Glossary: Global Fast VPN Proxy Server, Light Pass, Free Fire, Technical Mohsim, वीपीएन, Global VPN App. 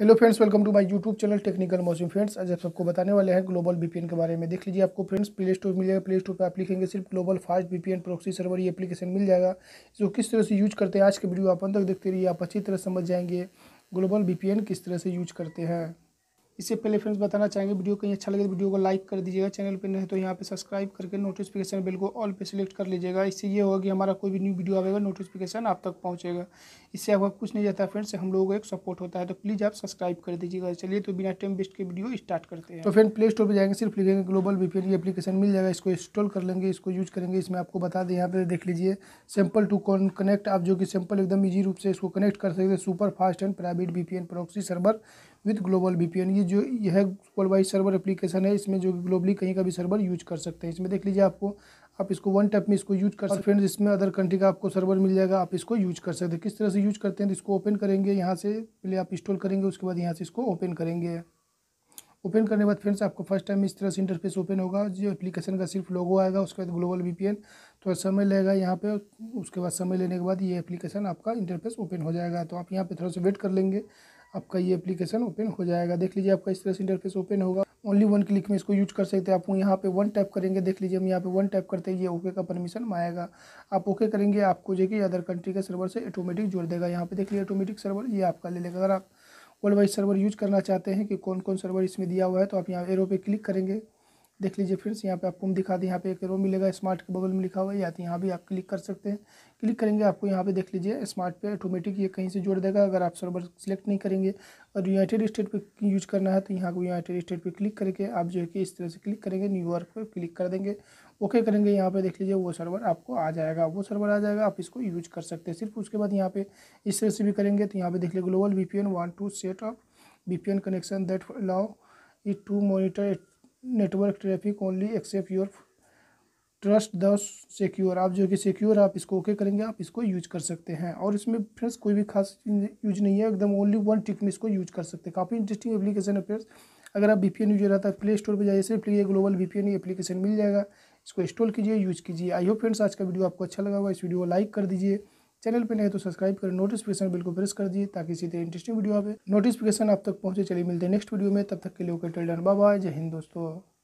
Hello friends, welcome to my YouTube channel technical Mohsim. Friends, आज आप सबको बताने वाले हैं ग्लोबल वीपीएन के बारे में। देख लीजिए, आपको फ्रेंड्स प्ले स्टोर मिल जाएगा। प्ले स्टोर पर आप लिखेंगे सिर्फ global fast वीपीएन proxy server, ये एप्लीकेशन मिल जाएगा। इसको किस तरह से यूज करते हैं, आज के वीडियो आप अंत तक देखते रहिए। आप अच्छी तरह समझ जाएंगे ग्लोबल वीपीएन किस तरह से यूज करते हैं। इससे पहले फ्रेंड्स बताना चाहेंगे, वीडियो कहीं अच्छा लगे तो वीडियो को लाइक कर दीजिएगा। चैनल पर नहीं तो यहाँ पे सब्सक्राइब करके नोटिफिकेशन बेल को ऑल पे सिलेक्ट कर लीजिएगा। इससे ये होगा कि हमारा कोई भी न्यू वीडियो आएगा नोटिफिकेशन आप तक पहुँचेगा। इससे आपका कुछ नहीं जाता फ्रेंड्स, हम लोगों को एक सपोर्ट होता है, तो प्लीज़ आप सब्सक्राइब कर दीजिएगा। चलिए तो बिना टाइम वेस्ट के वीडियो स्टार्ट करते हैं। तो फ्रेंड प्ले स्टोर पर जाएंगे, सिर्फ लिखेंगे ग्लोबल वीपीएन, ये एप्लीकेशन मिल जाएगा। इसको इंस्टॉल कर लेंगे, इसको यूज करेंगे। इसमें आपको बता दें, यहाँ पर देख लीजिए सिंपल टू कनेक्ट, आप जो कि सिंपल एकदम ईजी रूप से इसको कनेक्ट कर सकते हैं। Super fast and private वीपीएन proxy server with global वीपीएन, जो यह ग्लोबल वाइड सर्वर एप्लीकेशन है। इसमें जो ग्लोबली कहीं का भी सर्वर यूज कर सकते हैं। इसमें देख लीजिए, आपको आप इसको वन टैप में इसको यूज कर सकते हैं। फ्रेंड्स, इसमें अदर कंट्री का आपको सर्वर मिल जाएगा, आप इसको यूज कर सकते हैं। किस तरह से यूज करते हैं, तो इसको ओपन करेंगे। यहाँ से पहले आप इंस्टॉल करेंगे, उसके बाद यहाँ से इसको ओपन करेंगे। ओपन करने के बाद फ्रेंड्स आपको फर्स्ट टाइम इस तरह से इंटरफेस ओपन होगा। जो एप्लीकेशन का सिर्फ लोगो आएगा, उसके बाद ग्लोबल वीपीएन थोड़ा समय लगेगा यहाँ पे। उसके बाद समय लेने के बाद ये एप्लीकेशन आपका इंटरफेस ओपन हो जाएगा। तो आप यहाँ पे थोड़ा सा वेट कर लेंगे, आपका ये एप्लीकेशन ओपन हो जाएगा। देख लीजिए, आपका इस तरह से इंटरफेस ओपन होगा। ओनली वन क्लिक में इसको यूज कर सकते हैं। आप यहाँ पे वन टैप करेंगे, देख लीजिए हम यहाँ पे वन टैप करते हैं, ये ओके का परमिशन आएगा। आप ओके करेंगे, आपको जो कि अदर कंट्री के सर्वर से ऑटोमेटिक जोड़ देगा। यहाँ पे देख लीजिए ऑटोमेटिक सर्वर ये आपका ले लेगा। अगर आप वर्ल्ड वाइड सर्वर यूज करना चाहते हैं कि कौन कौन सर्वर इसमें दिया हुआ है, तो आप यहाँ एरो पे क्लिक करेंगे। देख लीजिए फ्रेंड्स, यहाँ पे आपको हम दिखा दें, यहाँ पे एक एरो मिलेगा स्मार्ट के बगल में लिखा हुआ है, या तो यहाँ भी आप क्लिक कर सकते हैं। क्लिक करेंगे, आपको यहाँ पे देख लीजिए स्मार्ट पे ऑटोमेटिक ये कहीं से जोड़ देगा। अगर आप सर्वर सेलेक्ट नहीं करेंगे और यूनाइटेड स्टेट पे यूज करना है, तो यहाँ को यूनाइटेड स्टेट पे क्लिक करके आप जो है कि इस तरह से क्लिक करेंगे, न्यूयॉर्क पे क्लिक कर देंगे, ओके करेंगे। यहाँ पे देख लीजिए वो सर्वर आपको आ जाएगा, वो सर्वर आ जाएगा, आप इसको यूज कर सकते हैं। सिर्फ उसके बाद यहाँ पे इस तरह से भी करेंगे, तो यहाँ पे देख लीजिए global वीपीएन want to set up वीपीएन connection that allow it to monitor network traffic only accept your trust the secure. आप जो कि सिक्योर आप इसको ओके करेंगे, आप इसको यूज कर सकते हैं। और इसमें फ्रेंड्स कोई भी खास यूज नहीं है, एकदम ओनली वन टिक में इसको यूज कर सकते हैं। काफ़ी इंटरेस्टिंग एप्लीकेशन है फ्रेंड्स। अगर आप वीपीएन यूज रहता है, प्ले स्टोर पर जाइए, सिर्फ ये ग्लोबल वीपीएन एप्लीकेशन मिल जाएगा। इसको इंस्टॉल कीजिए, यूज कीजिए। आई होप फ्रेंड्स आज का वीडियो आपको अच्छा लगा होगा। इस वीडियो को लाइक कर दीजिए, चैनल पर नहीं तो सब्सक्राइब करें, नोटिफिकेशन बेल को प्रेस कर दीजिए, ताकि इसी तरह इंटरेस्टिंग वीडियो आवे नोटिफिकेशन आप तक पहुंचे। चलिए मिलते हैं नेक्स्ट वीडियो में, तब तक के लिए okay, till then, bye bye, जय हिंद दोस्तों।